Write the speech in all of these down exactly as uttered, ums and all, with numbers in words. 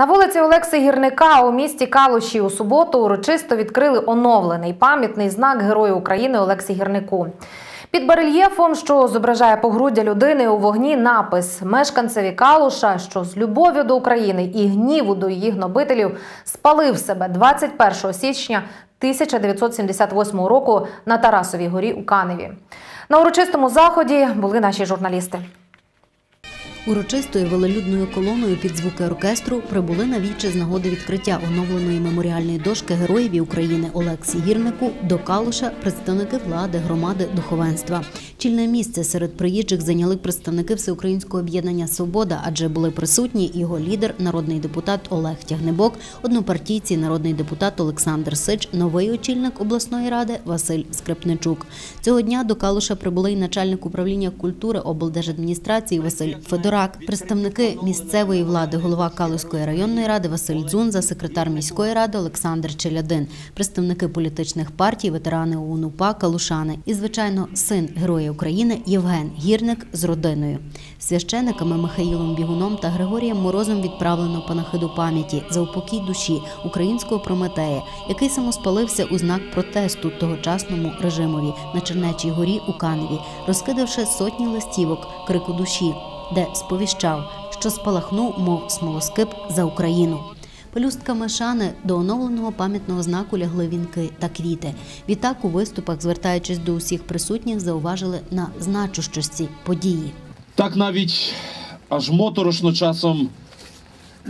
На вулиці Олекси Гірника у місті Калуші у суботу урочисто відкрили оновлений пам'ятний знак Герою України Олексі Гірнику. Під барельєфом, що зображає погруддя людини у вогні, напис «Мешканцеві Калуша, що з любов'ю до України і гніву до її гнобителів спалив себе двадцять першого січня тисяча дев'ятсот сімдесят восьмого року на Тарасовій горі у Каневі». На урочистому заході були наші журналісти. Урочистою велелюдною колоною під звуки оркестру прибули на віче з нагоди відкриття оновленої меморіальної дошки Героїв України Олексі Гірнику до Калуша представники влади, громади, духовенства. Чільне місце серед приїжджих зайняли представники Всеукраїнського об'єднання «Свобода», адже були присутні його лідер, народний депутат Олег Тягнебок, однопартійці, народний депутат Олександр Сич, новий очільник обласної ради Василь Скрипничук. Цього дня до Калуша прибули й начальник управління культури облдержадміністрації Василь Федор, представники місцевої влади, голова Калуської районної ради Василь Дзюнза, секретар міської ради Олександр Челядин, представники політичних партій, ветерани УНУПА, калушани і, звичайно, син Героя України Євген Гірник з родиною. Священиками Михаїлом Бігуном та Григорієм Морозом відправлено панахиду пам'яті за упокій душі українського Прометея, який самоспалився у знак протесту тогочасному режимові на Чернечій горі у Каневі, розкидавши сотні листівок крику душі, де сповіщав, що спалахнув, мов смолоскип, за Україну. Пелюстками шани до оновленого пам'ятного знаку лягли вінки та квіти. Відтак у виступах, звертаючись до усіх присутніх, зауважили на значущості події. Так навіть аж моторошно часом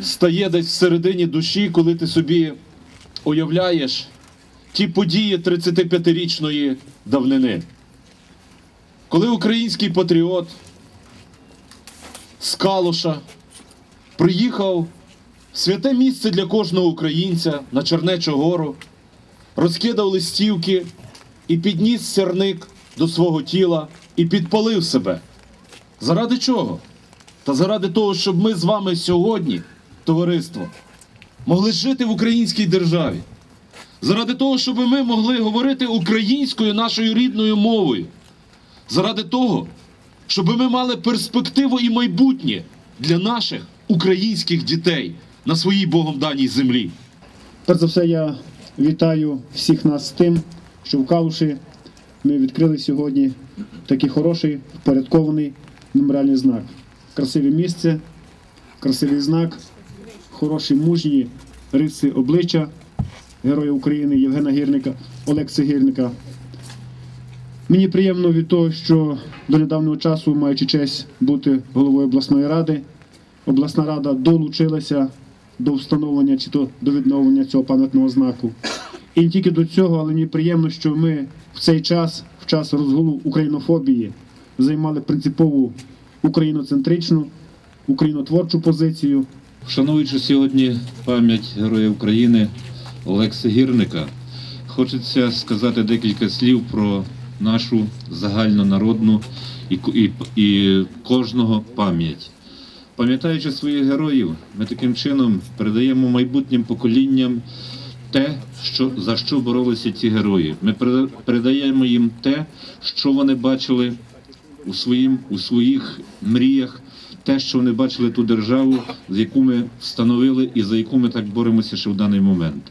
стає десь всередині душі, коли ти собі уявляєш ті події тридцятип'ятирічної давнини. Коли український патріот з Калуша приїхав в святе місце для кожного українця на Чернечу гору, розкидав листівки і підніс сірник до свого тіла і підпалив себе. Заради чого? Та заради того, щоб ми з вами сьогодні, товариство, могли жити в українській державі. Заради того, щоб ми могли говорити українською нашою рідною мовою. Заради того, щоб ми мали перспективу і майбутнє для наших українських дітей на своїй Богом даній землі. Перш за все, я вітаю всіх нас з тим, що в Калуші ми відкрили сьогодні такий хороший, впорядкований меморіальний знак. Красиве місце, красивий знак, хороші, мужні риси обличчя Героя України Євгена Гірника, Олекси Гірника. Мені приємно від того, що до недавнього часу, маючи честь бути головою обласної ради, обласна рада долучилася до встановлення чи то до відновлення цього пам'ятного знаку. І не тільки до цього, але мені приємно, що ми в цей час, в час розгулу українофобії, займали принципову україноцентричну, українотворчу позицію. Вшануючи сьогодні пам'ять Героя України Олекси Гірника, хочеться сказати декілька слів про нашу загальнонародну і, і, і кожного пам'ять. Пам'ятаючи своїх героїв, ми таким чином передаємо майбутнім поколінням те, що, за що боролися ці герої. Ми передаємо їм те, що вони бачили у, своїм, у своїх мріях, те, що вони бачили ту державу, за яку ми встановили і за яку ми так боремося ще в даний момент.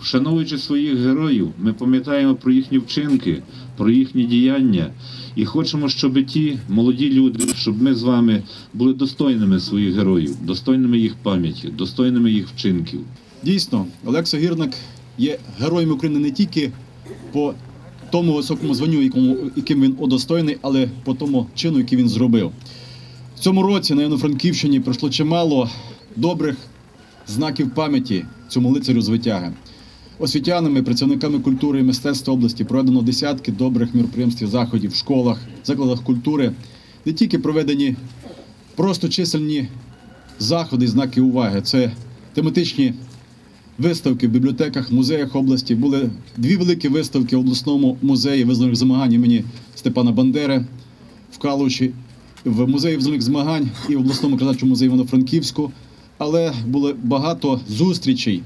Вшановуючи своїх героїв, ми пам'ятаємо про їхні вчинки, про їхні діяння і хочемо, щоб ті молоді люди, щоб ми з вами були достойними своїх героїв, достойними їх пам'яті, достойними їх вчинків. Дійсно, Олекса Гірник є героєм України не тільки по тому високому званню, яким він удостоєний, але по тому чину, який він зробив. В цьому році на Івано-Франківщині пройшло чимало добрих знаків пам'яті цьому лицарю з Витяги. Освітянами, працівниками культури і мистецтва області проведено десятки добрих міроприємств і заходів в школах, закладах культури, не тільки проведені просто чисельні заходи і знаки уваги. Це тематичні виставки в бібліотеках, музеях області. Були дві великі виставки в обласному музеї визвольних змагань імені Степана Бандери в Калуші, в музеї визвольних змагань і в обласному краєзнавчому музеї Івано-Франківську. Але було багато зустрічей,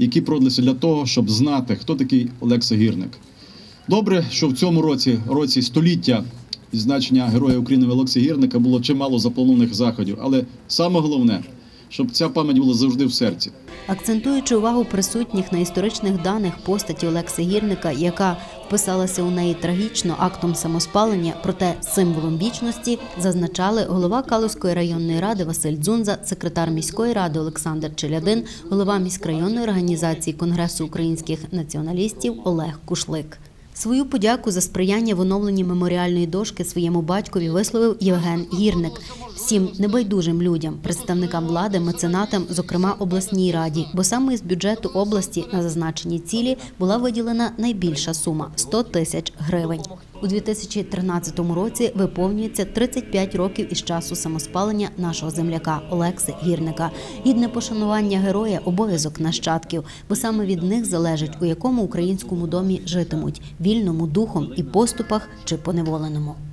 які продалися для того, щоб знати, хто такий Олекса Гірник. Добре, що в цьому році, році століття значення Героя України Олекси Гірника, було чимало запланованих заходів. Але саме головне, щоб ця пам'ять була завжди в серці. Акцентуючи увагу присутніх на історичних даних постаті Олекси Гірника, яка вписалася у неї трагічно актом самоспалення, проте символом вічності, зазначали голова Калуської районної ради Василь Дзюнза, секретар міської ради Олександр Челядин, голова міськрайонної організації Конгресу українських націоналістів Олег Кушлик. Свою подяку за сприяння в оновленні меморіальної дошки своєму батькові висловив Євген Гірник. Всім небайдужим людям, представникам влади, меценатам, зокрема обласній раді, бо саме з бюджету області на зазначені цілі була виділена найбільша сума – сто тисяч гривень. У дві тисячі тринадцятому році виповнюється тридцять п'ять років із часу самоспалення нашого земляка Олекси Гірника. Гідне пошанування героя – обов'язок нащадків, бо саме від них залежить, у якому українському домі житимуть – вільному духом і поступах чи поневоленому.